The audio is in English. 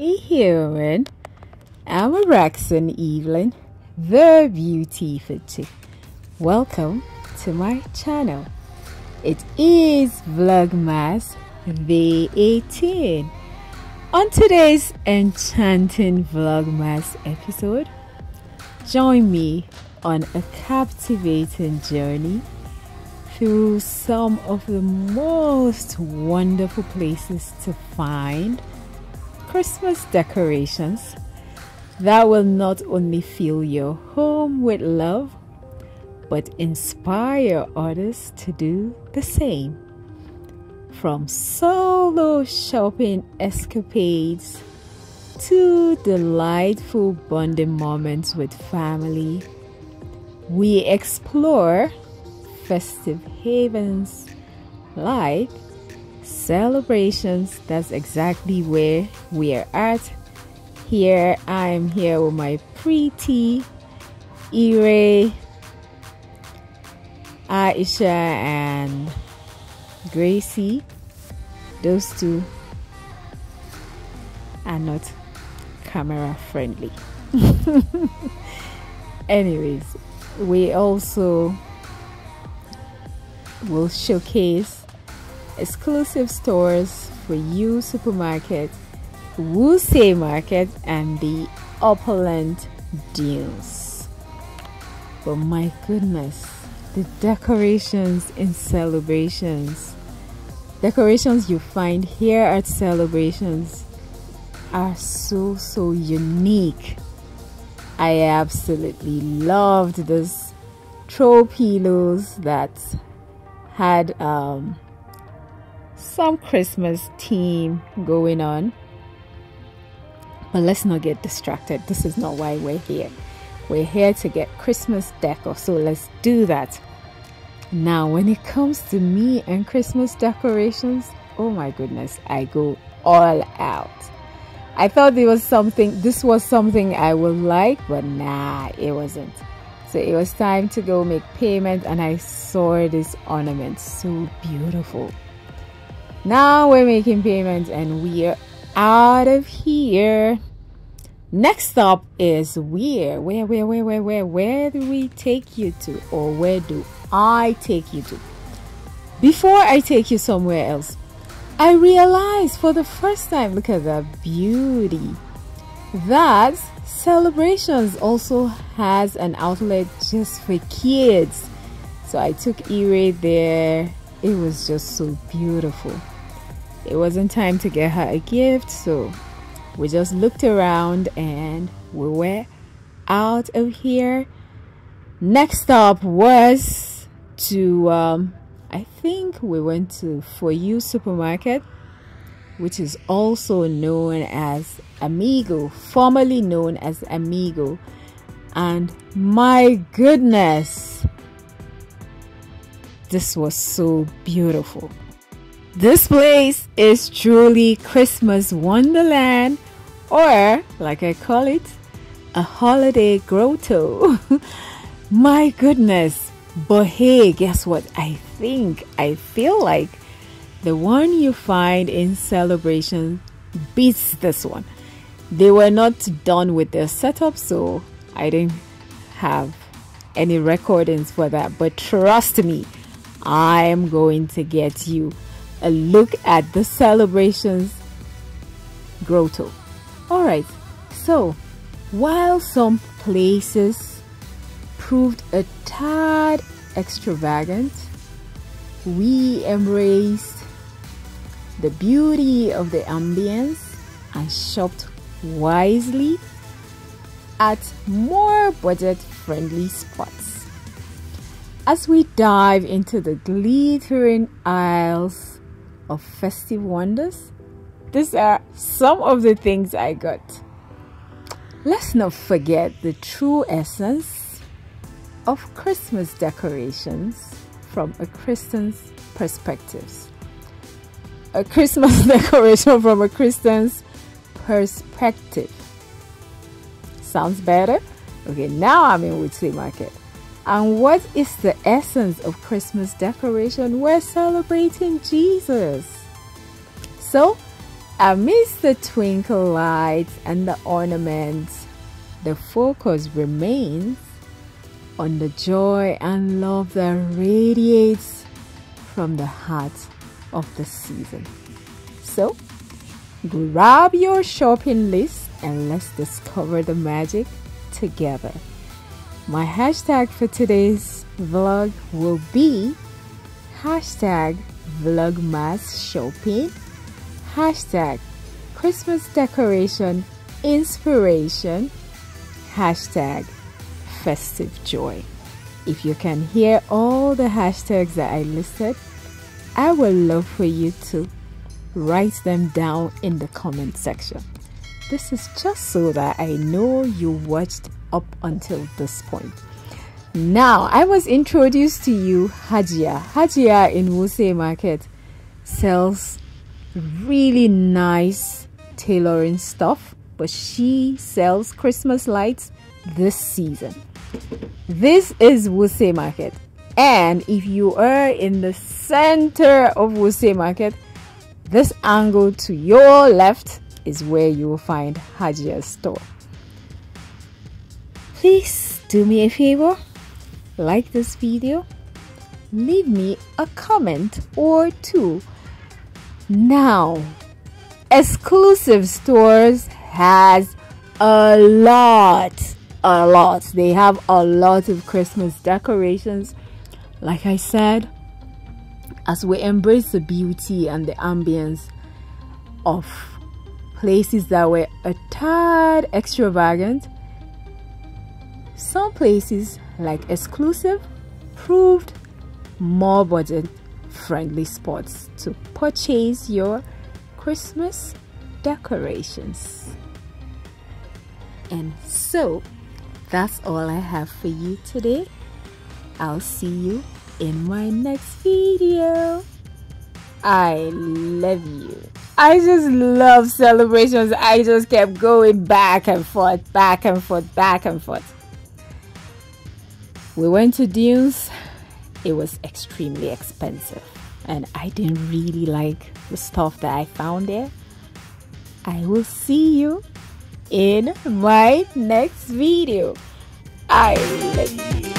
Hey human, I'm Roxanne Evelyn, the beauty fanatic. Welcome to my channel. It is Vlogmas Day 18. On today's enchanting Vlogmas episode, join me on a captivating journey through some of the most wonderful places to find Christmas decorations that will not only fill your home with love, but inspire others to do the same. From solo shopping escapades to delightful bonding moments with family, we explore festive havens like Celebrations. That's exactly where we are at. Here I am here with my pretty Ire, Aisha and Gracie. Those two are not camera friendly. Anyways, we also will showcase Exclusive Stores, For You Supermarket, Wuse Market, and the opulent Dune's. But my goodness, the decorations in Celebrations. Decorations you find here at Celebrations are so unique. I absolutely loved those throw pillows that had some Christmas theme going on, but let's not get distracted. This is not why we're here. We're here to get Christmas decor, so let's do that. Now when it comes to me and Christmas decorations, oh my goodness, I go all out. I thought this was something I would like, but nah, it wasn't. So it was time to go make payment and I saw this ornament, so beautiful. Now we're making payments and we are out of here. Next up is where do we take you to, or where do I take you to? Before I take you somewhere else, I realized for the first time, look at the beauty, that Celebrations also has an outlet just for kids. So I took E-Ray there. It was just so beautiful. It wasn't time to get her a gift, so we just looked around and we were out of here. Next up was to I think we went to For You Supermarket, which is also known as Amigo, formerly known as Amigo, and my goodness, this was so beautiful. This place is truly Christmas Wonderland, or like I call it, a holiday grotto. My goodness. But hey, guess what? I feel like the one you find in Celebration beats this one. They were not done with their setup, so I didn't have any recordings for that, but trust me, I am going to get you a look at the Celebrations grotto. Alright, so while some places proved a tad extravagant, we embraced the beauty of the ambience and shopped wisely at more budget-friendly spots. As we dive into the glittering aisles of festive wonders, these are some of the things I got. Let's not forget the true essence of Christmas decorations from a Christian's perspective. A Christmas decoration from a Christian's perspective. Sounds better? Okay, now I'm in Wuse Market. And what is the essence of Christmas decoration? We're celebrating Jesus. So I miss the twinkle lights and the ornaments. The focus remains on the joy and love that radiates from the heart of the season. So, grab your shopping list and let's discover the magic together. My hashtag for today's vlog will be hashtag Vlogmas shopping, hashtag Christmas decoration inspiration, hashtag festive joy. If you can hear all the hashtags that I listed, I would love for you to write them down in the comment section. This is just so that I know you watched up until this point. Now, I was introduced to you Hajia. Hajia in Wuse Market sells really nice tailoring stuff, but she sells Christmas lights this season. This is Wuse Market, and if you are in the center of Wuse Market, this angle to your left is where you will find Hajia's store. Please do me a favor, like this video, leave me a comment or two. Now, Exclusive Stores has a lot. They have a lot of Christmas decorations. Like I said, as we embrace the beauty and the ambience of places that were a tad extravagant, some places like Exclusive proved more budget friendly spots to purchase your Christmas decorations. And so that's all I have for you today. I'll see you in my next video. I love you. I just love Celebrations. I just kept going back and forth, back and forth, back and forth. We went to Dune's. It was extremely expensive and I didn't really like the stuff that I found there. I will see you in my next video. I love you.